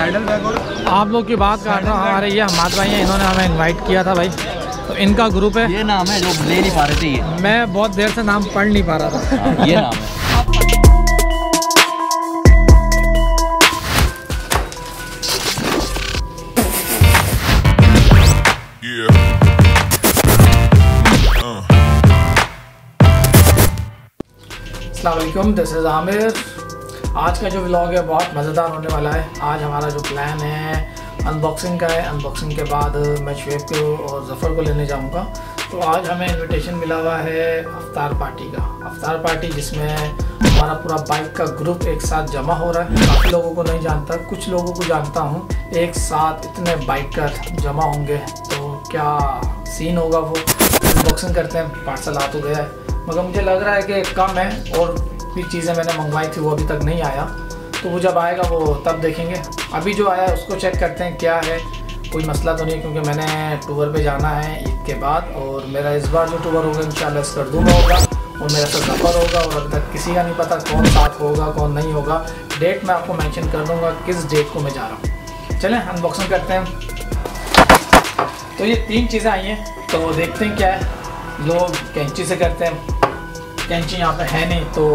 आप लोग की बात कर रहा हूँ, हमारे ये हमाद भाई हैं, इन्होंने हमें इनवाइट किया था भाई, तो इनका ग्रुप है। ये नाम है, लोग ले नहीं पा रहे थे ये, मैं बहुत देर से नाम पढ़ नहीं पा रहा था। ये नाम है। अस्सलामुअलैकुम, दिस इज़ आमिर। आज का जो व्लॉग है बहुत मज़ेदार होने वाला है। आज हमारा जो प्लान है अनबॉक्सिंग का है। अनबॉक्सिंग के बाद मैं शोएब को और ज़फ़र को लेने जाऊंगा। तो आज हमें इनविटेशन मिला हुआ है इफ्तार पार्टी का। इफ्तार पार्टी जिसमें हमारा पूरा बाइक का ग्रुप एक साथ जमा हो रहा है। काफ़ी लोगों को नहीं जानता, कुछ लोगों को जानता हूँ। एक साथ इतने बाइकर जमा होंगे तो क्या सीन होगा। वो अनबॉक्सिंग करते हैं, पार्सल आ तो गया है मगर मुझे लग रहा है कि कम है, और भी चीज़ें मैंने मंगवाई थी वो अभी तक नहीं आया, तो वो जब आएगा वो तब देखेंगे। अभी जो आया है उसको चेक करते हैं क्या है, कोई मसला तो नहीं, क्योंकि मैंने टूर पे जाना है ईद के बाद, और मेरा इस बार जो टूर होगा इंशाल्लाह सरदूम होगा और मेरा सर सफ़र होगा, और अभी तक किसी का नहीं पता कौन साथ होगा कौन नहीं होगा। डेट मैं आपको मैंशन कर दूँगा किस डेट को मैं जा रहा हूँ। चलें अनबॉक्सिंग करते हैं। तो ये 3 चीज़ें आई हैं, तो देखते हैं क्या है। लोग कैंची से करते हैं, कैंची यहाँ पे है नहीं तो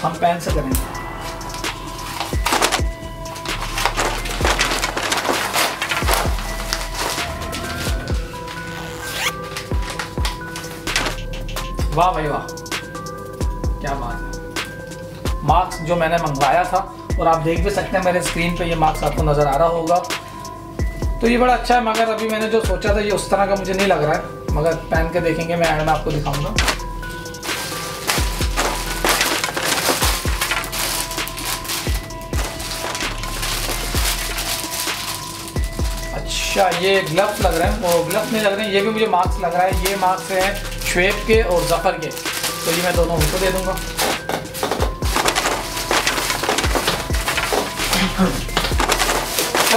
हम पेन से करेंगे। वाह भाई वाह, क्या बात है। मास्क जो मैंने मंगवाया था, और आप देख भी सकते हैं मेरे स्क्रीन पे ये मास्क आपको नज़र आ रहा होगा, तो ये बड़ा अच्छा है। मगर अभी मैंने जो सोचा था ये उस तरह का मुझे नहीं लग रहा है, मगर पहन के देखेंगे। मैं एड में आपको दिखाऊंगा। अच्छा ये ग्लव्स लग रहे हैं, वो ग्लव्स नहीं लग रहे हैं, ये भी मुझे मास्क लग रहा है। ये मास्क हैं शोएब के और ज़फ़र के, तो ये मैं दोनों उनको दे दूँगा।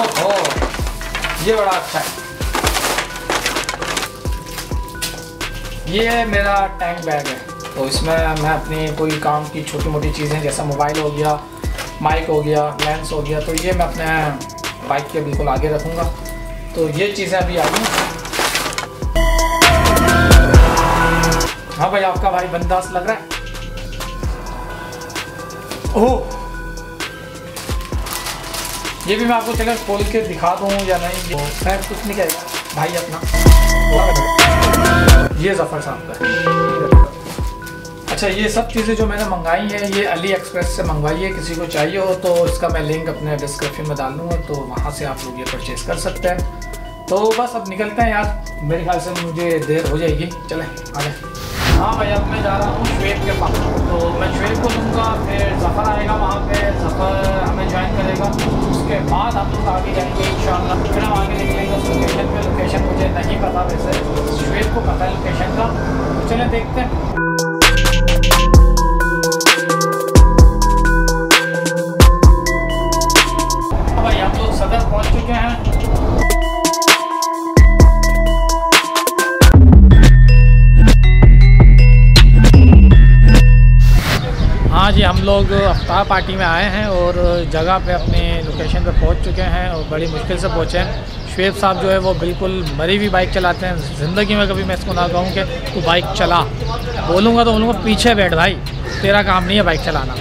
ओहो ये बड़ा अच्छा है। ये मेरा टैंक बैग है, तो इसमें मैं अपनी कोई काम की छोटी मोटी चीज़ें जैसा मोबाइल हो गया, माइक हो गया, लेंस हो गया, तो ये मैं अपने बाइक के बिल्कुल आगे रखूँगा। तो ये चीज़ें अभी आई हैं। हाँ भाई आपका भाई बंदास लग रहा है। ओह ये भी मैं आपको चलो खोल के दिखा दूँ या नहीं, वो खैर कुछ नहीं कहेगा भाई अपना। ये ज़फ़र साहब का। अच्छा ये सब चीज़ें जो मैंने मंगाई हैं ये अली एक्सप्रेस से मंगवाई है। किसी को चाहिए हो तो इसका मैं लिंक अपने डिस्क्रिप्शन में डाल दूँगा, तो वहाँ से आप लोग ये परचेज़ कर सकते हैं। तो बस अब निकलते हैं यार, मेरे ख्याल से मुझे देर हो जाएगी। चलें आ जाए। हाँ भाई अब मैं जा रहा हूँ शोएब के पास, तो मैं शोएब को लूँगा, फिर ज़फ़र आएगा वहाँ पे, ज़फ़र हमें ज्वाइन करेगा, उसके बाद हम लोग आगे जाएंगे इंशाल्लाह। फिर हम आगे निकलेंगे उस लोकेशन पे। लोकेशन मुझे नहीं पता, वैसे शोएब को पता है लोकेशन का। चलें देखते हैं। हाँ जी हम लोग इफ्तार पार्टी में आए हैं और जगह पे अपने लोकेशन पे पहुंच चुके हैं, और बड़ी मुश्किल से पहुंचे हैं। शोएब साहब जो है वो बिल्कुल मरी हुई बाइक चलाते हैं। ज़िंदगी में कभी मैं इसको ना कहूँ कि तू बाइक चला, बोलूँगा तो उनको पीछे बैठ भाई, तेरा काम नहीं है बाइक चलाना।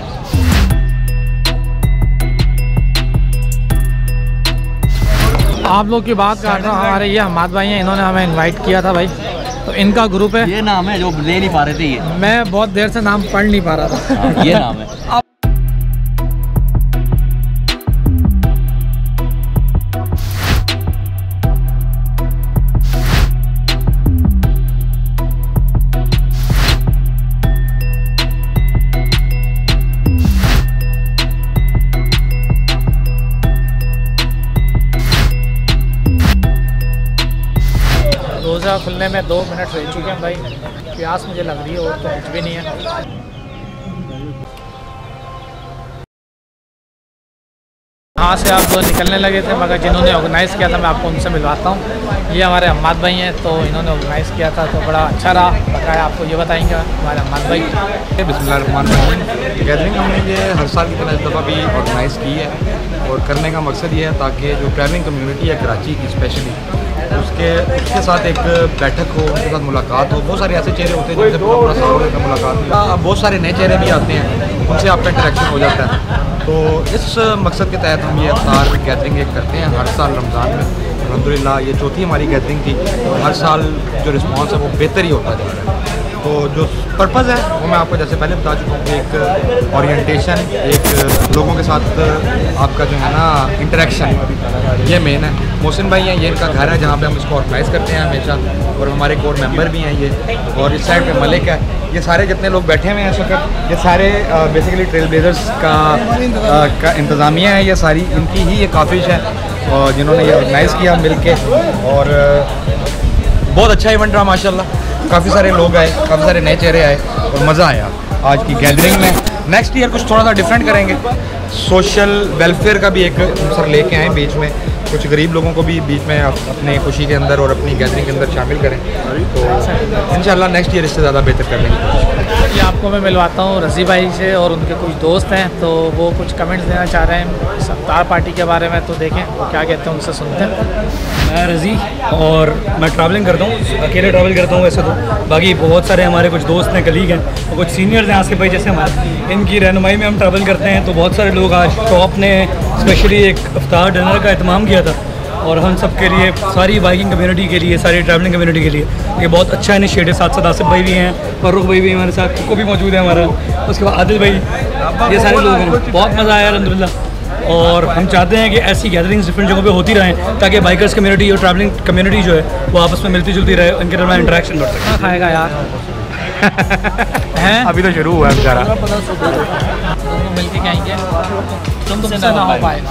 आप लोग की बात कर रहा हूँ, हमारे ये हम्माद भाई हैं, इन्होंने हमें इन्वाइट किया था भाई, तो इनका ग्रुप है। ये नाम है, लोग ले नहीं पा रहे थे ये, मैं बहुत देर से नाम पढ़ नहीं पा रहा था। ये नाम है। रोज़ा खुलने में 2 मिनट रह चुके हैं भाई, प्यास मुझे लग रही है और तो कुछ भी नहीं है। वहाँ से आप निकलने लगे थे, मगर जिन्होंने ऑर्गेनाइज़ किया था मैं आपको उनसे मिलवाता हूँ। ये हमारे हम्माद भाई हैं, तो इन्होंने ऑर्गेनाइज़ किया था, तो बड़ा अच्छा रहा। बकाया आपको ये बताएंगे हमारे हम्माद भाई। बिस्मिल्लाहिर्रहमानिर्रहीम। गैदरिंग हमने ये हर साल की तरह इस दफ़ा भी ऑर्गेनाइज़ की है, और करने का मकसद ये है ताकि जो ट्रैवलिंग कम्यूनिटी है कराची की स्पेशली, उसके साथ एक बैठक हो, उसके साथ मुलाकात हो। बहुत सारे ऐसे चेहरे होते हैं जिनसे पूरा साल का मुलाकात हो। अब बहुत सारे नए चेहरे भी आते हैं, उनसे आपका इंटरेक्शन हो जाता है। तो इस मकसद के तहत हम ये इफ्तार गैदरिंग एक करते हैं हर साल रमज़ान में। अल्हम्दुलिल्लाह ये चौथी हमारी गैदरिंग थी, और हर साल जो रिस्पॉन्स है वो बेहतर ही होता जा रहा है। तो जो पर्पज़ है वो मैं आपको जैसे पहले बता चुका हूँ कि एक ओरिएंटेशन, एक लोगों के साथ आपका जो है ना इंटरेक्शन, ये मेन है। मोहसिन भाई हैं, ये इनका घर है जहाँ पे हम इसको ऑर्गेनाइज़ करते हैं हमेशा, और हमारे कोर मेंबर भी हैं ये, और इस साइड पे मलिक है। ये सारे जितने लोग बैठे हुए हैं इस वक्त, ये सारे बेसिकली ट्रेल ब्लेजर्स का इंतज़ामिया है, ये सारी इनकी ही ये काफिश है और जिन्होंने ये ऑर्गेनाइज़ किया मिल के। और बहुत अच्छा इवेंट रहा माशाल्लाह, काफ़ी सारे लोग आए, काफ़ी सारे नए चेहरे आए, और मज़ा आया आज की गैदरिंग में। नेक्स्ट ईयर कुछ थोड़ा सा डिफरेंट करेंगे, सोशल वेलफेयर का भी एक सर लेके आए बीच में, कुछ गरीब लोगों को भी बीच में अपने खुशी के अंदर और अपनी गैदरिंग के अंदर शामिल करें। तो इंशाल्लाह नेक्स्ट ईयर इससे ज़्यादा बेहतर कर लेंगे। आपको मैं मिलवाता हूँ रज़ी भाई से, और उनके कुछ दोस्त हैं, तो वो कुछ कमेंट्स देना चाह रहे हैं इफ्तार पार्टी के बारे में, तो देखें वो क्या कहते हैं, उनसे सुनते हैं। मैं रज़ी, और मैं ट्रैवलिंग करता हूँ, अकेले ट्रैवल करता हूँ वैसे तो। बाकी बहुत सारे हमारे कुछ दोस्त हैं, कलीग हैं, और कुछ सीनियर्स हैं आसिफ भाई जैसे हमारे, इनकी रहनुमाई में हम ट्रैवल करते हैं। तो बहुत सारे लोग आज टॉप ने स्पेशली एक इफ्तार डिनर का एहतमाम किया था, और हम सब के लिए, सारी बाइकिंग कम्युनिटी के लिए, सारी ट्रैवलिंग कम्युनिटी के लिए ये बहुत अच्छा इनिशिएटिव। साथ साथ आसिफ भाई भी हैं, फरूख भाई भी हमारे साथ को भी मौजूद है हमारा, उसके बाद आदिल भाई, ये सारे लोग हैं। बहुत मज़ा आया अलहमदुलिल्लाह, और हम चाहते हैं कि ऐसी गैदरिंग्स डिफरेंट जगहों पे होती रहें, ताकि बाइकर्स कम्युनिटी और ट्रैवलिंग कम्युनिटी जो है वो आपस में मिलती जुलती रहे, उनके दरमियान इंटरेक्शन बढ़ सके। खाएगा यार हैं अभी तो शुरू हुआ है बेचारा, मिलके खाएंगे, तुमसे ना हो पाए।